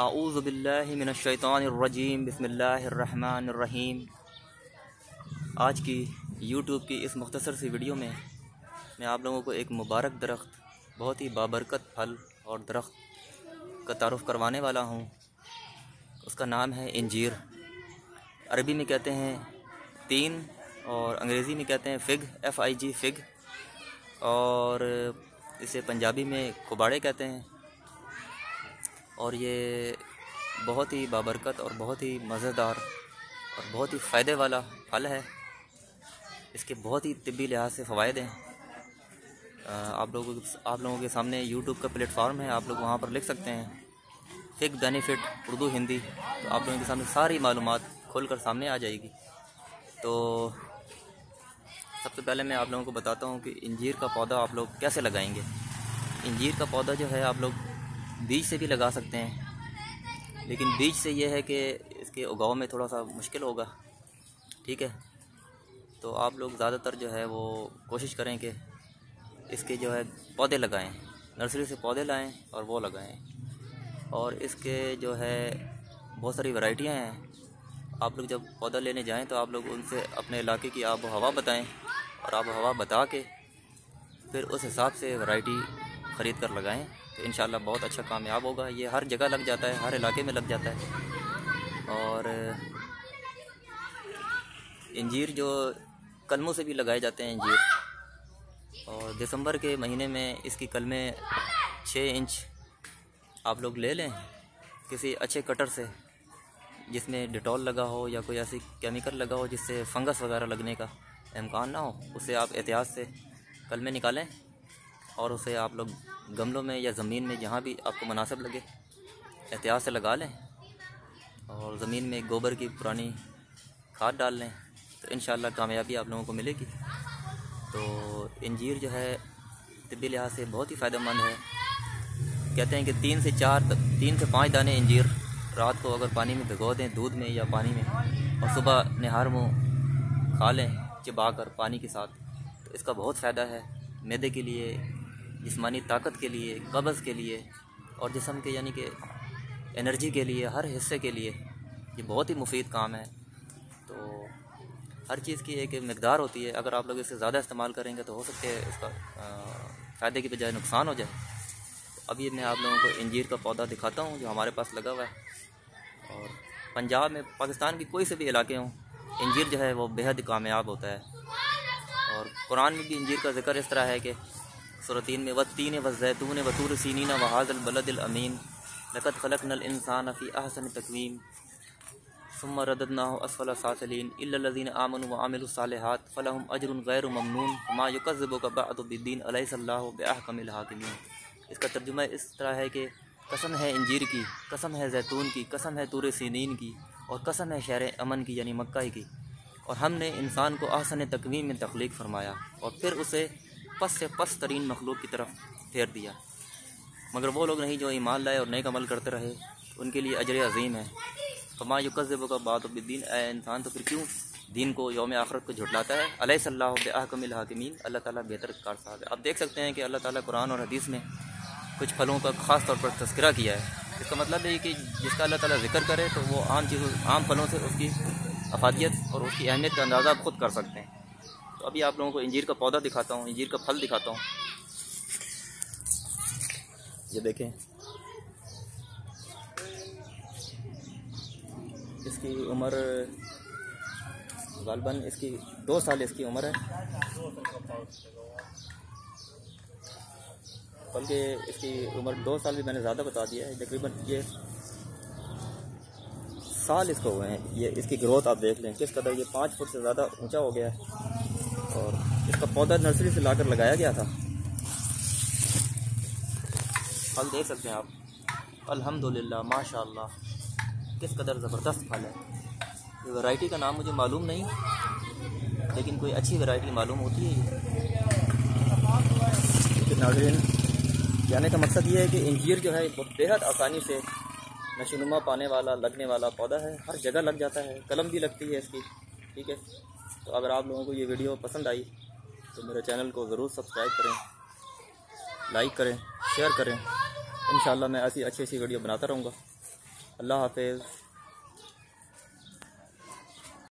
आऊज़ु बिल्लाहि मिनश शैतानिर रजीम बिस्मिल्लाहिर रहमानिर रहीम। आज की YouTube की इस मुख्तसर सी वीडियो में मैं आप लोगों को एक मुबारक दरख्त, बहुत ही बाबरकत फल और दरख्त का तारुफ करवाने वाला हूं। उसका नाम है इंजीर, अरबी में कहते हैं तीन और अंग्रेज़ी में कहते हैं फिग, FIG फिग, और इसे पंजाबी में कुबाड़े कहते हैं। और ये बहुत ही बाबरकत और बहुत ही मज़ेदार और बहुत ही फ़ायदे वाला फल है। इसके बहुत ही तिब्बी लिहाज से फ़वायदे हैं। आप लोगों के सामने YouTube का प्लेटफार्म है, आप लोग वहाँ पर लिख सकते हैं फिग बेनिफिट उर्दू हिंदी, तो आप लोगों के सामने सारी मालूमात खोल कर सामने आ जाएगी। तो सबसे पहले मैं आप लोगों को बताता हूँ कि इंजीर का पौधा आप लोग कैसे लगाएंगे। इंजीर का पौधा जो है आप लोग बीज से भी लगा सकते हैं, लेकिन बीज से यह है कि इसके उगाव में थोड़ा सा मुश्किल होगा, ठीक है। तो आप लोग ज़्यादातर जो है वो कोशिश करें कि इसके जो है पौधे लगाएं, नर्सरी से पौधे लाएं और वो लगाएं। और इसके जो है बहुत सारी वैरायटियां हैं। आप लोग जब पौधा लेने जाएं तो आप लोग उनसे अपने इलाके की आब हवा बताएँ, और आब हवा बता के फिर उस हिसाब से वैरायटी ख़रीद कर लगाएँ। तो इंशाल्लाह बहुत अच्छा कामयाब होगा। ये हर जगह लग जाता है, हर इलाके में लग जाता है। और इंजीर जो कलमों से भी लगाए जाते हैं इंजीर, और दिसंबर के महीने में इसकी कलमें 6 इंच आप लोग ले लें किसी अच्छे कटर से, जिसमें डिटॉल लगा हो या कोई ऐसी केमिकल लगा हो जिससे फंगस वगैरह लगने का इम्कान ना हो। उससे आप एहतियात से कलमें निकालें और उसे आप लोग गमलों में या ज़मीन में, जहाँ भी आपको मुनासिब लगे, एहतियात से लगा लें। और ज़मीन में गोबर की पुरानी खाद डाल लें, तो इंशाल्लाह कामयाबी आप लोगों को मिलेगी। तो इंजीर जो है तिब्बी लिहाज से बहुत ही फ़ायदेमंद है। कहते हैं कि 3 से 5 दाने इंजीर रात को अगर पानी में भिगो दें, दूध में या पानी में, और सुबह निहार मुँह खा लें चिबा कर पानी के साथ, तो इसका बहुत फ़ायदा है मैदे के लिए, जिस्मानी ताकत के लिए, कब्ज़ के लिए, और जिस्म के यानी कि एनर्जी के लिए, हर हिस्से के लिए ये बहुत ही मुफीद काम है। तो हर चीज़ की एक मकदार होती है, अगर आप लोग इसे ज़्यादा इस्तेमाल करेंगे तो हो सकता है इसका फ़ायदे की बजाय नुकसान हो जाए। तो अभी मैं आप लोगों को इंजीर का पौधा दिखाता हूँ जो हमारे पास लगा हुआ है। और पंजाब में, पाकिस्तान के कोई से भी इलाके हों, इंजीर जो है वो बेहद कामयाब होता है। और कुरान में भी इंजीर का ज़िक्र इस तरह है कि सूरतीन में वत्तीन वज़ैतून वतूर सीनीन वहाज़ल बलदिल अमीन लक़द खलक़नल इंसान फ़ी अहसन तक़वीम सुम्मा रददनाहु अस्फ़ल साफ़िलीन इल्ला लज़ीन आमनु व आमिलुस सालिहात फ़लहुम अजरुन ग़ैरु ममनून मा युकज़्ज़िबुका बअदु बिद्दीन अलैहिस्सल्लाहु बिअहकमिल हाकिमीन। इसका तर्जुमा इस तरह है कि कसम है इंजीर की, कसम है जैतून की, कसम है तूर सीनीन की, और कसम है शहर अमन की यानी मक्का की, और हमने इंसान को अहसन तक़वीम में तख्लीक़ फ़रमाया और फिर उसे पस से पस तरीन मखलूक की तरफ फेर दिया। मगर वो लोग नहीं जो ईमान लाए और नेक अमल करते रहे, उनके लिए अजर अज़ीम है। फमा युकज़्ज़िबुक बअदुद्दीन, ए इंसान तो फिर क्यों दीन को, यौम आखरत को झुटलाता है। अलैहिस्सल्लाहु बिअहकमिल हाकिमीन, अल्लाह ताला बेहतर कारसाज़ है। आप देख सकते हैं कि अल्लाह ताला कुरान और हदीस में कुछ फलों का ख़ास तौर पर तस्करा किया है। इसका मतलब है कि जिसका अल्लाह ताला ज़िक्र करे तो वो आम चीज़ों, आम फलों से उसकी अफादियत और उसकी अहमियत का अंदाज़ा आप ख़ुद कर सकते हैं। तो अभी आप लोगों को इंजीर का पौधा दिखाता हूँ, इंजीर का फल दिखाता हूँ। ये देखें, इसकी उम्र गालबन इसकी 2 साल इसकी उम्र है। बल्कि इसकी उम्र 2 साल भी मैंने ज़्यादा बता दिया है, तकरीबन ये साल इसको हुए हैं। ये इसकी ग्रोथ आप देख लें किस कदर, ये 5 फुट से ज़्यादा ऊंचा हो गया है। और इसका पौधा नर्सरी से लाकर लगाया गया था। फल देख सकते हैं आप, अल्हम्दुलिल्लाह माशाल्लाह, किस कदर ज़बरदस्त फल है। वैरायटी का नाम मुझे मालूम नहीं, लेकिन कोई अच्छी वैरायटी मालूम होती है। लेकिन नाज़रीन, जाने का मकसद ये है कि इंजीर जो है बहुत बेहद आसानी से नशोनुमा पाने वाला, लगने वाला पौधा है। हर जगह लग जाता है, कलम भी लगती है इसकी, ठीक है। तो अगर आप लोगों को ये वीडियो पसंद आई तो मेरे चैनल को ज़रूर सब्सक्राइब करें, लाइक करें, शेयर करें। इंशाल्लाह मैं ऐसी अच्छी वीडियो बनाता रहूँगा। अल्लाह हाफिज़।